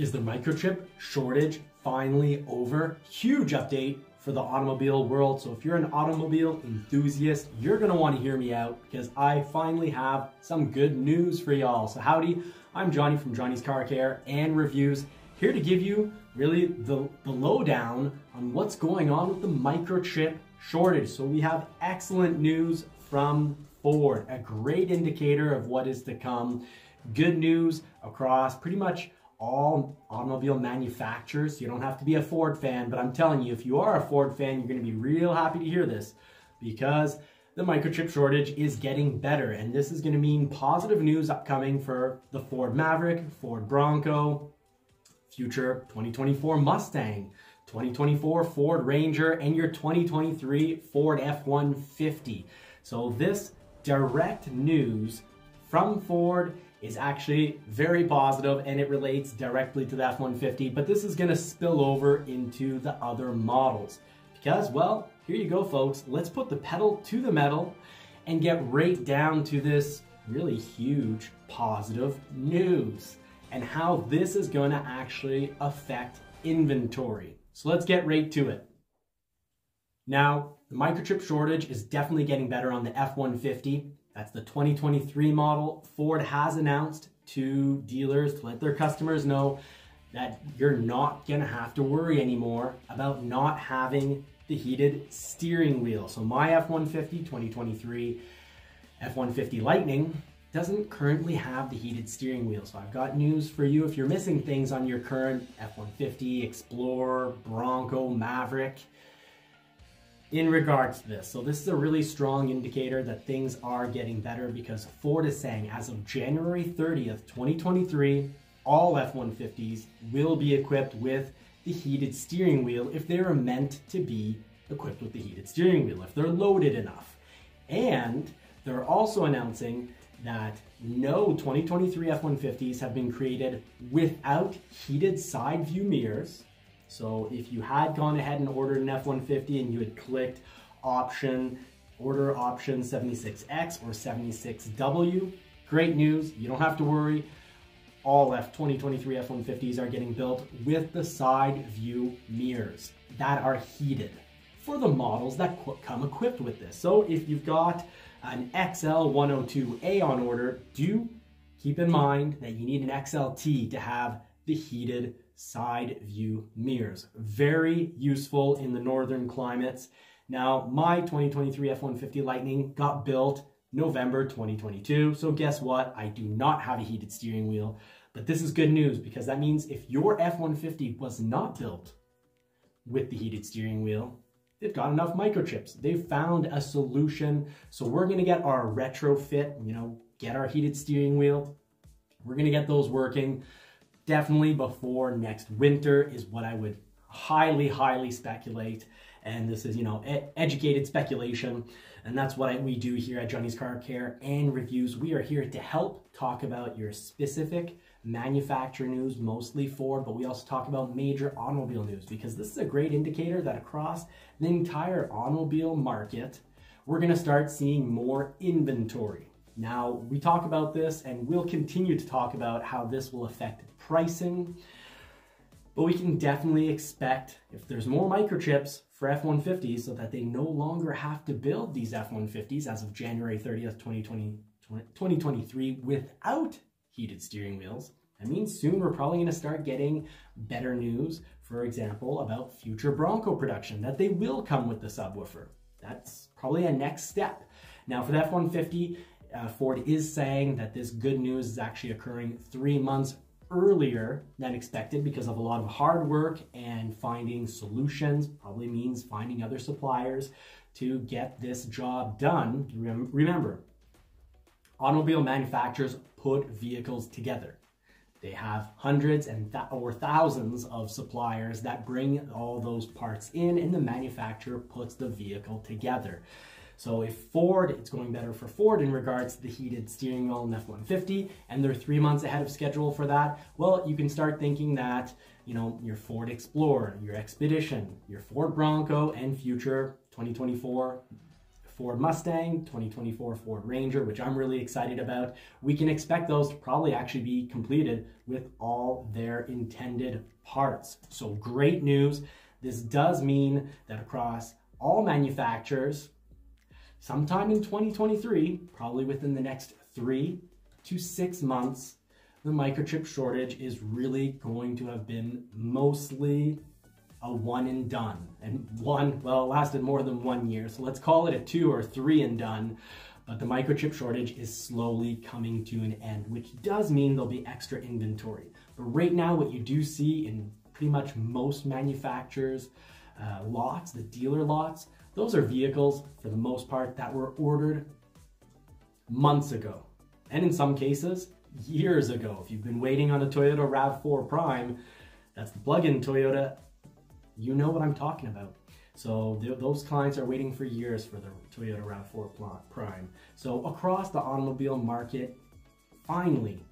Is the microchip shortage finally over? Huge update for the automobile world. So if you're an automobile enthusiast, you're gonna wanna hear me out because I finally have some good news for y'all. So howdy, I'm Johnny from Johnny's Car Care and Reviews, here to give you really the lowdown on what's going on with the microchip shortage. So we have excellent news from Ford, a great indicator of what is to come. Good news across pretty much all automobile manufacturers. You don't have to be a Ford fan, but I'm telling you, if you are a Ford fan, you're gonna be real happy to hear this because the microchip shortage is getting better. And this is gonna mean positive news upcoming for the Ford Maverick, Ford Bronco, future 2024 Mustang, 2024 Ford Ranger, and your 2023 Ford F-150. So this direct news from Ford is actually very positive and it relates directly to the F-150, but this is gonna spill over into the other models. Because, well, here you go, folks. Let's put the pedal to the metal and get right down to this really huge positive news and how this is gonna actually affect inventory. So let's get right to it. Now, the microchip shortage is definitely getting better on the F-150. That's the 2023 model. Ford has announced to dealers to let their customers know that you're not gonna have to worry anymore about not having the heated steering wheel. So my F-150 2023 F-150 Lightning doesn't currently have the heated steering wheel. So I've got news for you. If you're missing things on your current F-150, Explorer, Bronco, Maverick, in regards to this. So this is a really strong indicator that things are getting better because Ford is saying as of January 30th, 2023, all F-150s will be equipped with the heated steering wheel if they are meant to be equipped with the heated steering wheel, if they're loaded enough. And they're also announcing that no 2023 F-150s have been created without heated side view mirrors. So if you had gone ahead and ordered an F-150 and you had clicked order option 76X or 76W, great news, you don't have to worry. All 2023 F-150s are getting built with the side view mirrors that are heated for the models that come equipped with this. So if you've got an XL102A on order, do keep in mind that you need an XLT to have the heated side view mirrors. Very useful in the northern climates. Now, my 2023 F-150 Lightning got built November 2022. So guess what? I do not have a heated steering wheel, but this is good news because that means if your F-150 was not built with the heated steering wheel, they've got enough microchips. They've found a solution. So we're gonna get our retrofit, get our heated steering wheel. We're gonna get those working. Definitely before next winter is what I would highly speculate. And this is, educated speculation. And that's what we do here at Johnny's Car Care and Reviews. We are here to help talk about your specific manufacturer news, mostly Ford, but we also talk about major automobile news because this is a great indicator that across the entire automobile market, we're gonna start seeing more inventory. Now, we talk about this and we'll continue to talk about how this will affect pricing, but we can definitely expect if there's more microchips for F-150s so that they no longer have to build these F-150s as of January 30th, 2023 without heated steering wheels. That means soon we're probably gonna start getting better news, for example, about future Bronco production, that they will come with the subwoofer. That's probably a next step. Now for the F-150, Ford is saying that this good news is actually occurring 3 months earlier than expected because of a lot of hard work and finding solutions. Probably means finding other suppliers to get this job done. Remember, automobile manufacturers put vehicles together. They have hundreds and or thousands of suppliers that bring all those parts in and the manufacturer puts the vehicle together. So if Ford, it's going better for Ford in regards to the heated steering wheel in F-150, and they're 3 months ahead of schedule for that, well, you can start thinking that, your Ford Explorer, your Expedition, your Ford Bronco, and future 2024 Ford Mustang, 2024 Ford Ranger, which I'm really excited about. We can expect those to probably actually be completed with all their intended parts. So great news. This does mean that across all manufacturers, sometime in 2023, probably within the next 3 to 6 months, the microchip shortage is really going to have been mostly a one and done. And one, well, it lasted more than 1 year, so let's call it a 2 or 3 and done. But the microchip shortage is slowly coming to an end, which does mean there'll be extra inventory. But right now, what you do see in pretty much most manufacturers' lots, the dealer lots, those are vehicles, for the most part, that were ordered months ago. And in some cases, years ago. If you've been waiting on a Toyota RAV4 Prime, that's the plug-in Toyota, you know what I'm talking about. So those clients are waiting for years for the Toyota RAV4 Prime. So across the automobile market, finally,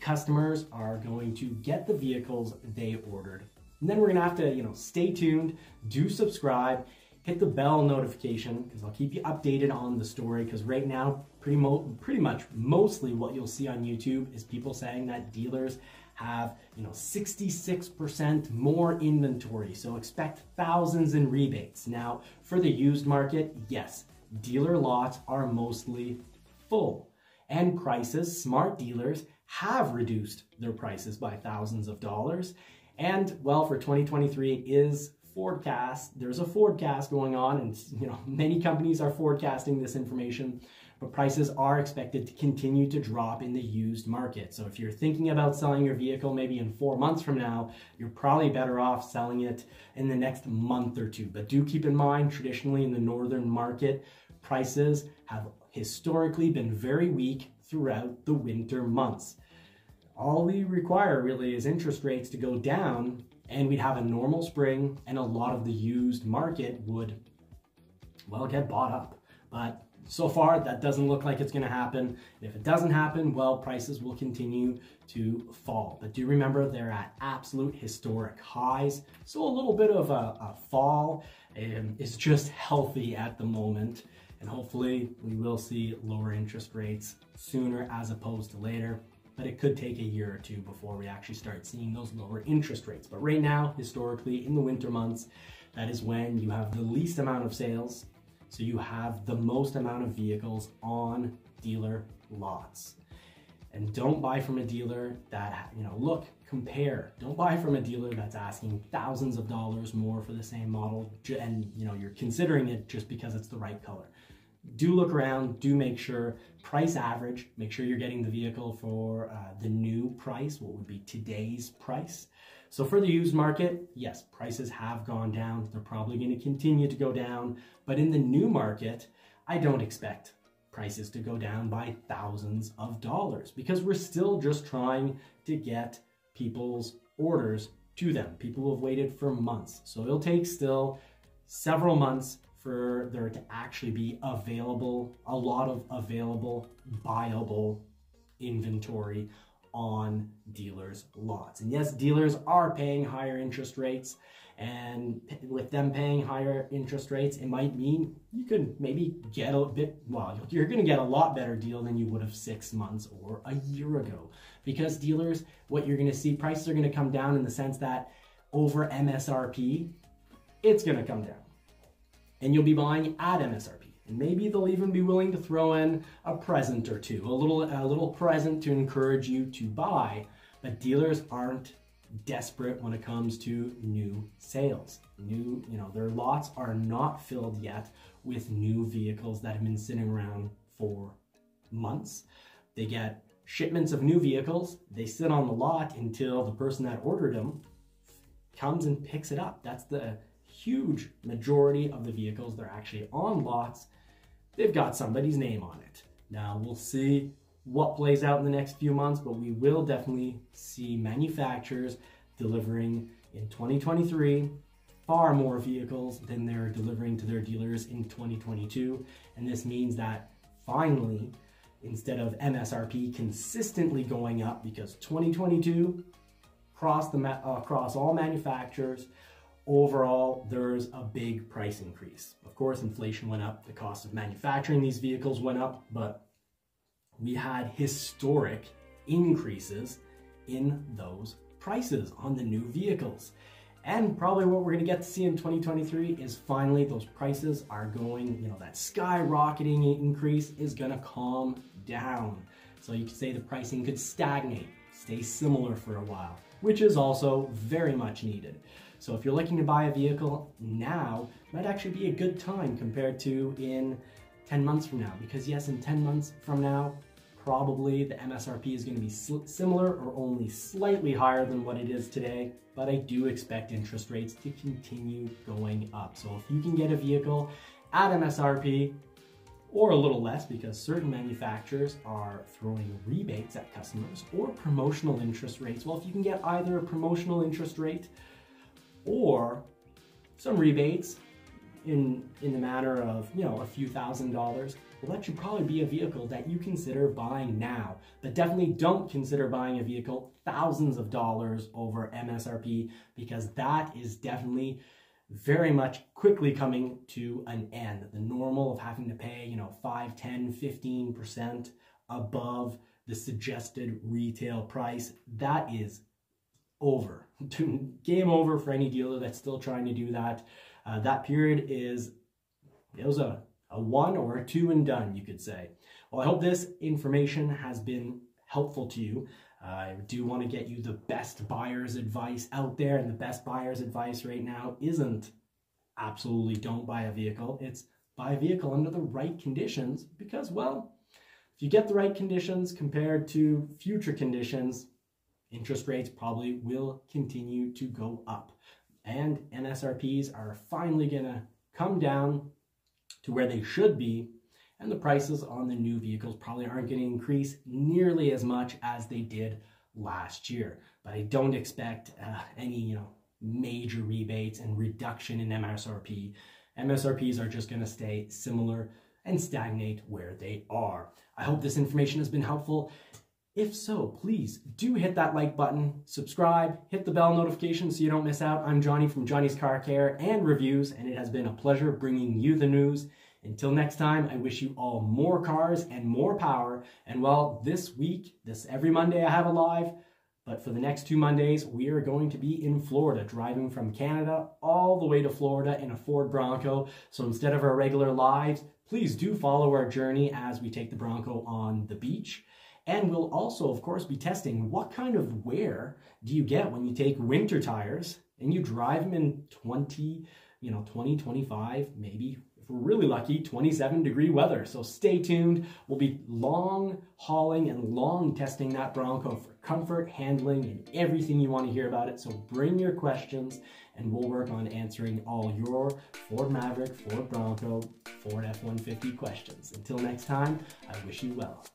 customers are going to get the vehicles they ordered. And then we're gonna have to, you know, stay tuned, do subscribe, hit the bell notification, because I'll keep you updated on the story, because right now, pretty much mostly what you'll see on YouTube is people saying that dealers have, you know, 66% more inventory, so expect thousands in rebates. Now, for the used market, yes, dealer lots are mostly full, and prices, smart dealers have reduced their prices by thousands of dollars, and, well, for 2023, it is forecast. There's a forecast going on, and, you know, many companies are forecasting this information, but prices are expected to continue to drop in the used market. So if you're thinking about selling your vehicle maybe in 4 months from now, you're probably better off selling it in the next month or two. But do keep in mind, traditionally in the northern market, prices have historically been very weak throughout the winter months. All we require really is interest rates to go down, and we'd have a normal spring, and a lot of the used market would, well, get bought up. But so far, that doesn't look like it's gonna happen. And if it doesn't happen, well, prices will continue to fall. But do remember, they're at absolute historic highs. So a little bit of a fall is just healthy at the moment. And hopefully we will see lower interest rates sooner as opposed to later. But it could take a year or two before we actually start seeing those lower interest rates. But right now, historically, in the winter months, that is when you have the least amount of sales, so you have the most amount of vehicles on dealer lots. And don't buy from a dealer that, you know, look, compare. Don't buy from a dealer that's asking thousands of dollars more for the same model and, you know, you're considering it just because it's the right color. Do look around, do make sure, price average, make sure you're getting the vehicle for the new price, what would be today's price. So for the used market, yes, prices have gone down. They're probably going to continue to go down. But in the new market, I don't expect prices to go down by thousands of dollars, because we're still just trying to get people's orders to them. People have waited for months. So it'll take still several months for there to actually be available, a lot of available, buyable inventory on dealers' lots. And yes, dealers are paying higher interest rates, and with them paying higher interest rates, it might mean you could maybe get a bit, well, you're gonna get a lot better deal than you would have 6 months or a year ago. Because dealers, what you're gonna see, prices are gonna come down in the sense that over MSRP, it's gonna come down. And you'll be buying at MSRP. And maybe they'll even be willing to throw in a present or two, a little present to encourage you to buy. But dealers aren't desperate when it comes to new sales. You know, their lots are not filled yet with new vehicles that have been sitting around for months. They get shipments of new vehicles. They sit on the lot until the person that ordered them comes and picks it up. That's the huge majority of the vehicles. They're actually on lots. They've got somebody's name on it. Now we'll see what plays out in the next few months, but we will definitely see manufacturers delivering in 2023 far more vehicles than they're delivering to their dealers in 2022. And this means that finally, instead of MSRP consistently going up, because 2022 across all manufacturers, Overall, there's a big price increase. Of course, inflation went up, the cost of manufacturing these vehicles went up, but we had historic increases in those prices on the new vehicles. And probably what we're going to get to see in 2023 is finally those prices are going, that skyrocketing increase is going to calm down. So you could say the pricing could stagnate, stay similar for a while, which is also very much needed. So if you're looking to buy a vehicle now, might actually be a good time compared to in 10 months from now, because yes, in 10 months from now, probably the MSRP is going to be similar or only slightly higher than what it is today, but I do expect interest rates to continue going up. So if you can get a vehicle at MSRP or a little less, because certain manufacturers are throwing rebates at customers or promotional interest rates, well, if you can get either a promotional interest rate or some rebates in the matter of a few $1,000s, well, that should probably be a vehicle that you consider buying now. But definitely don't consider buying a vehicle thousands of dollars over MSRP, because that is definitely very much quickly coming to an end. The normal of having to pay 5, 10, 15% above the suggested retail price, that is over. Game over for any dealer that's still trying to do that. That period is, it was a one or a two and done, you could say. Well, I hope this information has been helpful to you. I do want to get you the best buyer's advice out there, and the best buyer's advice right now isn't absolutely don't buy a vehicle. It's buy a vehicle under the right conditions, because, well, if you get the right conditions compared to future conditions, interest rates probably will continue to go up. And MSRPs are finally going to come down to where they should be, and the prices on the new vehicles probably aren't going to increase nearly as much as they did last year. But I don't expect any major rebates and reduction in MSRP. MSRPs are just going to stay similar and stagnate where they are. I hope this information has been helpful. If so, please do hit that like button, subscribe, hit the bell notification so you don't miss out. I'm Johnny from Johnny's Car Care and Reviews, and it has been a pleasure bringing you the news. Until next time, I wish you all more cars and more power. And well, every Monday I have a live, but for the next 2 Mondays, we are going to be in Florida, driving from Canada all the way to Florida in a Ford Bronco. So instead of our regular lives, please do follow our journey as we take the Bronco on the beach. And we'll also, of course, be testing what kind of wear do you get when you take winter tires and you drive them in 20, 25, maybe, if we're really lucky, 27-degree weather. So stay tuned. We'll be long hauling and long testing that Bronco for comfort, handling, and everything you want to hear about it. So bring your questions, and we'll work on answering all your Ford Maverick, Ford Bronco, Ford F-150 questions. Until next time, I wish you well.